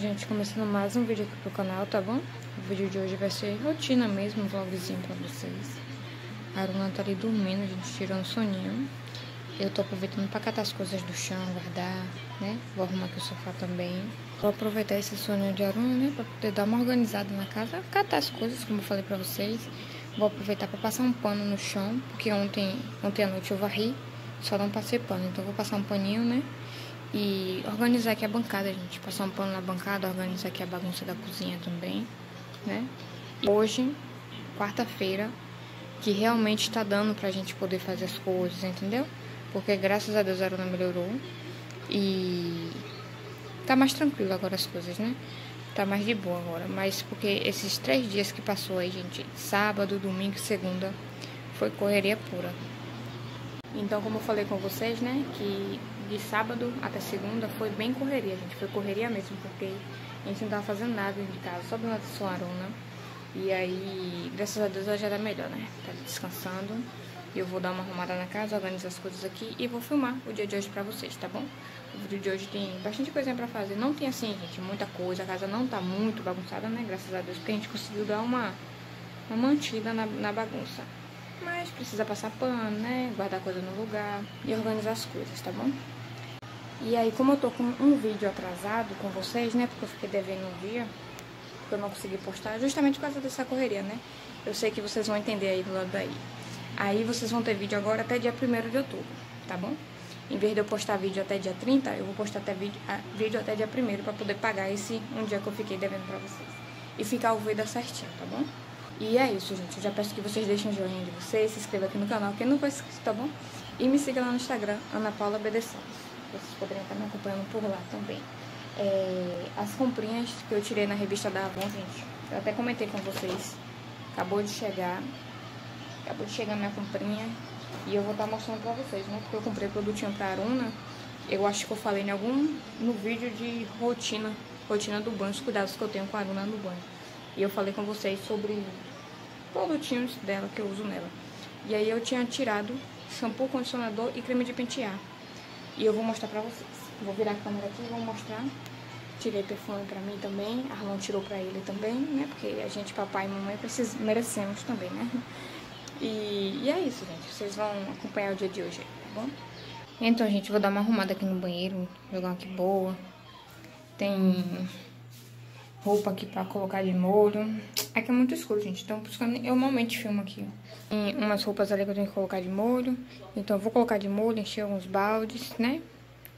Então, gente, começando mais um vídeo aqui pro canal, tá bom? O vídeo de hoje vai ser rotina mesmo, um vlogzinho pra vocês. A Aruna tá ali dormindo, a gente tirou um soninho. Eu tô aproveitando pra catar as coisas do chão, guardar, né? Vou arrumar aqui o sofá também. Vou aproveitar esse soninho de Aruna, né? Pra poder dar uma organizada na casa, catar as coisas, como eu falei pra vocês. Vou aproveitar pra passar um pano no chão, porque ontem à noite eu varri, só não passei pano. Então, vou passar um paninho, né? E organizar aqui a bancada, gente. Passar um pano na bancada, organizar aqui a bagunça da cozinha também, né? E hoje, quarta-feira, que realmente tá dando pra gente poder fazer as coisas, entendeu? Porque graças a Deus a Aruna melhorou e tá mais tranquilo agora as coisas, né? Tá mais de boa agora. Mas porque esses 3 dias que passou aí, gente, sábado, domingo e segunda, foi correria pura. Então, como eu falei com vocês, né, que de sábado até segunda foi bem correria, gente. Foi correria mesmo, porque a gente não tava fazendo nada de casa, só dando atenção à Aruna. E aí, graças a Deus, ela já tá melhor, né? Tá descansando. E eu vou dar uma arrumada na casa, organizar as coisas aqui e vou filmar o dia de hoje pra vocês, tá bom? O vídeo de hoje tem bastante coisinha pra fazer. Não tem assim, gente, muita coisa. A casa não tá muito bagunçada, né? Graças a Deus, porque a gente conseguiu dar uma mantida na bagunça. Mas precisa passar pano, né? Guardar coisa no lugar e organizar as coisas, tá bom? E aí, como eu tô com um vídeo atrasado com vocês, né? Porque eu fiquei devendo um dia, porque eu não consegui postar, justamente por causa dessa correria, né? Eu sei que vocês vão entender aí do lado daí. Aí vocês vão ter vídeo agora até dia 1º de outubro, tá bom? Em vez de eu postar vídeo até dia 30, eu vou postar até vídeo até dia 1º pra poder pagar esse um dia que eu fiquei devendo pra vocês. E ficar o vídeo certinho, tá bom? E é isso, gente. Eu já peço que vocês deixem o joinha de vocês, se inscrevam aqui no canal, quem não for inscrito, tá bom? E me siga lá no Instagram, Ana Paula BD Santos. Vocês poderiam estar me acompanhando por lá também. As comprinhas que eu tirei na revista da Avon, gente, eu até comentei com vocês. Acabou de chegar minha comprinha e eu vou estar mostrando pra vocês, né? Porque eu comprei produtinho pra Aruna. Eu acho que eu falei em no vídeo de rotina do banho, os cuidados que eu tenho com a Aruna no banho. E eu falei com vocês sobre produtinhos dela que eu uso nela. E aí eu tinha tirado shampoo, condicionador e creme de pentear. E eu vou mostrar pra vocês. Vou virar a câmera aqui e vou mostrar. Tirei perfume pra mim também. Arlon tirou pra ele também, né? Porque a gente, papai e mamãe, merecemos também, né? E é isso, gente. Vocês vão acompanhar o dia de hoje, tá bom? Então, gente, vou dar uma arrumada aqui no banheiro. Jogar uma aqui boa. Tem roupa aqui pra colocar de molho. Aqui é muito escuro, gente. Então, por isso que eu normalmente filmo aqui, ó. Tem umas roupas ali que eu tenho que colocar de molho. Então, eu vou colocar de molho, encher alguns baldes, né?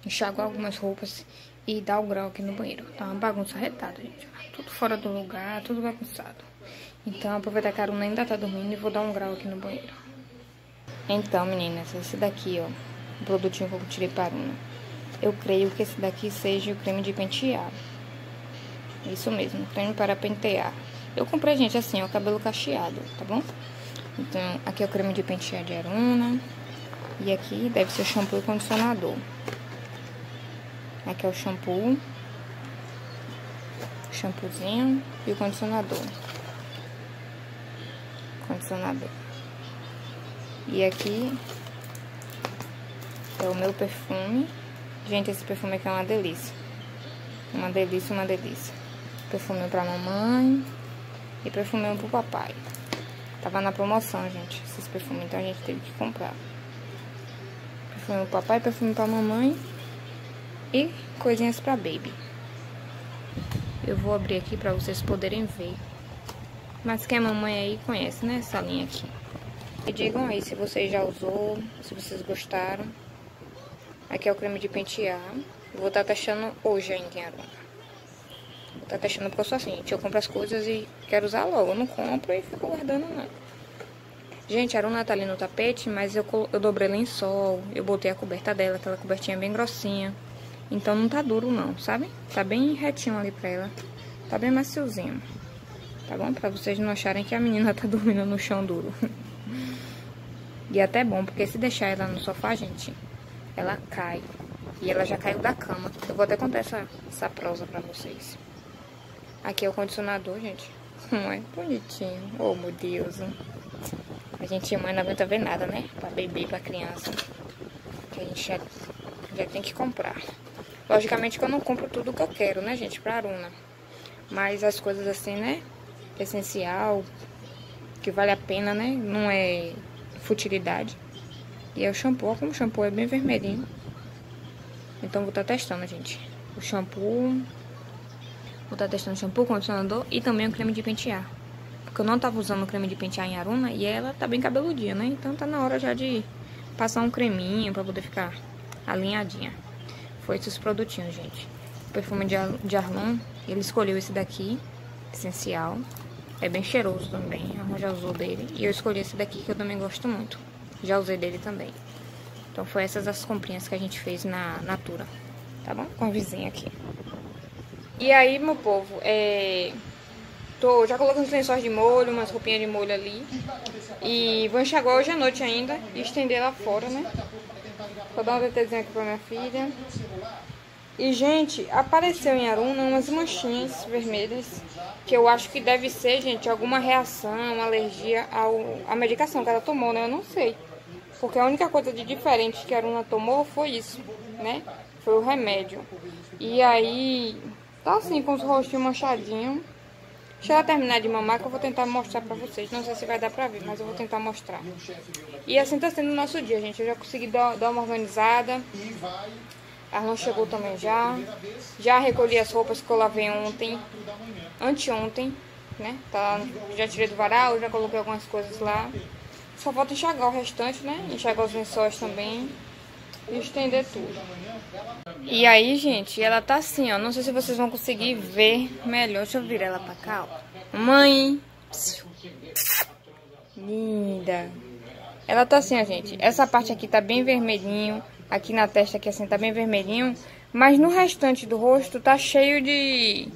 Enxaguar algumas roupas e dar o grau aqui no banheiro. Tá uma bagunça retada, gente. Tudo fora do lugar, tudo bagunçado. Então, aproveitar que a Aruna ainda tá dormindo e vou dar um grau aqui no banheiro. Então, meninas, esse daqui, ó, o produtinho que eu tirei pra Aruna. Eu creio que esse daqui seja o creme de pentear. Isso mesmo, creme para pentear. Eu comprei, gente, assim, ó, cabelo cacheado, tá bom? Então, aqui é o creme de pentear de Aruna. E aqui deve ser shampoo e condicionador. Aqui é o shampoo. Shampoozinho e o condicionador. E aqui é o meu perfume. Gente, esse perfume aqui é uma delícia. Perfume pra mamãe e perfume pro papai. Tava na promoção, gente, esses perfumes, então a gente teve que comprar. Perfume pro papai, perfume pra mamãe e coisinhas pra baby. Eu vou abrir aqui pra vocês poderem ver. Mas quem é mamãe aí conhece, né? Essa linha aqui. E digam aí se vocês já usou, se vocês gostaram. Aqui é o creme de pentear. Eu vou estar testando hoje ainda em Aruna. Vou estar testando porque eu sou assim, gente. Eu compro as coisas e quero usar logo. Eu não compro e fico guardando, não. Gente, a Aruna tá ali no tapete, mas eu dobrei lençol. Eu botei a coberta dela, aquela cobertinha bem grossinha. Então não tá duro, não, sabe? Tá bem retinho ali pra ela. Tá bem maciozinho. Tá bom? Pra vocês não acharem que a menina tá dormindo no chão duro. E até bom, porque se deixar ela no sofá, gente, ela cai. E ela já caiu da cama. Eu vou até contar essa prosa pra vocês. Aqui é o condicionador, gente. Não é bonitinho. Oh, meu Deus. A gente, mãe, não aguenta ver nada, né? Pra bebê, pra criança. Que a gente já tem que comprar. Logicamente que eu não compro tudo que eu quero, né, gente, pra Aruna. Mas as coisas assim, né, essencial, que vale a pena, né, não é futilidade. E é o shampoo, como o shampoo é bem vermelhinho. Então vou estar testando, gente, o shampoo. Vou estar testando o shampoo, condicionador e também o creme de pentear. Porque eu não tava usando o creme de pentear em Aruna e ela tá bem cabeludinha, né? Então tá na hora já de passar um creminho pra poder ficar alinhadinha. Foi esses produtinhos, gente. O perfume de Arlon, ele escolheu esse daqui, essencial. É bem cheiroso também, a Aruna já usou dele. E eu escolhi esse daqui que eu também gosto muito. Já usei dele também. Então foi essas as comprinhas que a gente fez na Natura, tá bom? Com a vizinha aqui. E aí, meu povo, tô já colocando os lençóis de molho, umas roupinhas de molho ali. E vou enxaguar hoje à noite ainda e estender lá fora, né? Vou dar uma detalhezinha aqui pra minha filha. E, gente, apareceu em Aruna umas manchinhas vermelhas que eu acho que deve ser, gente, alguma reação, alergia à medicação que ela tomou, né? Eu não sei. Porque a única coisa de diferente que a Aruna tomou foi isso, né? Foi o remédio. E aí... tá assim, com os rostinhos manchadinhos. Deixa ela terminar de mamar que eu vou tentar mostrar pra vocês. Não sei se vai dar pra ver, mas eu vou tentar mostrar. E assim tá sendo o nosso dia, gente. Eu já consegui dar uma organizada. A Arlon chegou também já. Já recolhi as roupas que eu lavei ontem. Anteontem, né? Tá, já tirei do varal, já coloquei algumas coisas lá. Só falta enxagar o restante, né? Enxagar os lençóis também. E estender tudo. E aí, gente, ela tá assim, ó. Não sei se vocês vão conseguir ver melhor. Deixa eu virar ela pra cá, ó. Mãe! Linda! Ela tá assim, ó, gente. Essa parte aqui tá bem vermelhinho. Aqui na testa aqui, assim, tá bem vermelhinho. Mas no restante do rosto tá cheio de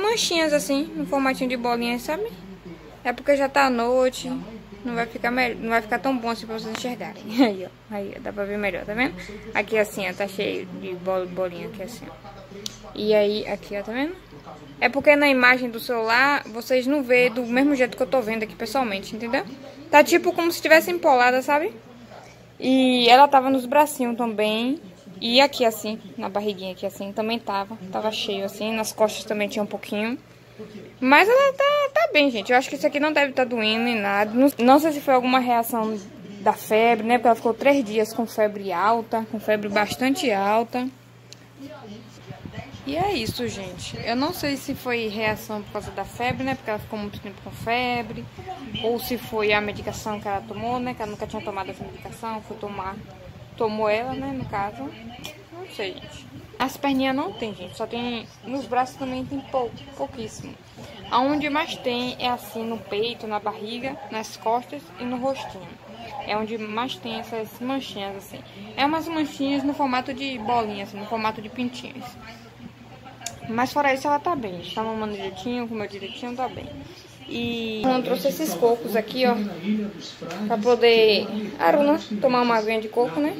manchinhas, assim. No formatinho de bolinha, sabe? É porque já tá à noite... Não vai ficar tão bom assim pra vocês enxergarem. Aí, ó. Aí, ó. Dá pra ver melhor, tá vendo? Aqui, assim, ó. Tá cheio de bolinha aqui, assim, ó. E aí, aqui, ó. Tá vendo? É porque na imagem do celular, vocês não vê do mesmo jeito que eu tô vendo aqui pessoalmente, entendeu? Tá tipo como se tivesse empolada, sabe? E ela tava nos bracinhos também. E aqui, assim, na barriguinha aqui, assim, também tava. Tava cheio, assim. Nas costas também tinha um pouquinho. Mas ela tá bem, gente. Eu acho que isso aqui não deve estar doendo nem nada. Não sei se foi alguma reação da febre, né? Porque ela ficou 3 dias com febre alta, com febre bastante alta. E é isso, gente. Eu não sei se foi reação por causa da febre, né? Porque ela ficou muito tempo com febre. Ou se foi a medicação que ela tomou, né? Que ela nunca tinha tomado essa medicação. Tomou ela, né? No caso. Não sei, gente. As perninhas não tem, gente, só tem... Nos braços também tem pouquíssimo. Aonde mais tem é assim, no peito, na barriga, nas costas e no rostinho. É onde mais tem essas manchinhas, assim. É umas manchinhas no formato de bolinhas, assim, no formato de pintinhos. Mas fora isso ela tá bem, tá mamando direitinho, comeu direitinho, tá bem. E eu trouxe esses cocos aqui, ó, pra poder Aruna tomar uma aguinha de coco, né?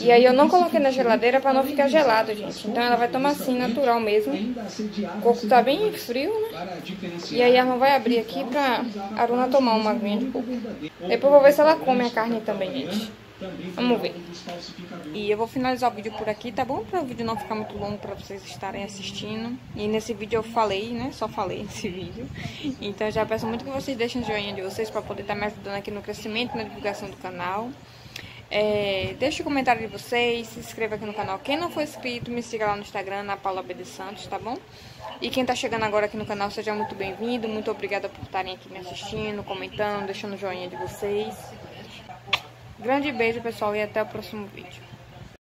E aí eu não coloquei na geladeira pra não ficar gelado, gente. Então ela vai tomar assim, natural mesmo. O coco tá bem frio, né? E aí a Aruna vai abrir aqui pra Aruna tomar uma aguinha de coco. Depois eu vou ver se ela come a carne também, gente. Vamos ver. E eu vou finalizar o vídeo por aqui, tá bom? Pra o vídeo não ficar muito longo, pra vocês estarem assistindo. E nesse vídeo eu falei, né? Só falei nesse vídeo. Então eu já peço muito que vocês deixem o joinha de vocês pra poder estar me ajudando aqui no crescimento, na divulgação do canal. Deixe o comentário de vocês, se inscreva aqui no canal. Quem não for inscrito, me siga lá no Instagram, Ana Paula BD Santos, tá bom? E quem tá chegando agora aqui no canal, seja muito bem-vindo. Muito obrigada por estarem aqui me assistindo, comentando, deixando o joinha de vocês. Grande beijo, pessoal, e até o próximo vídeo.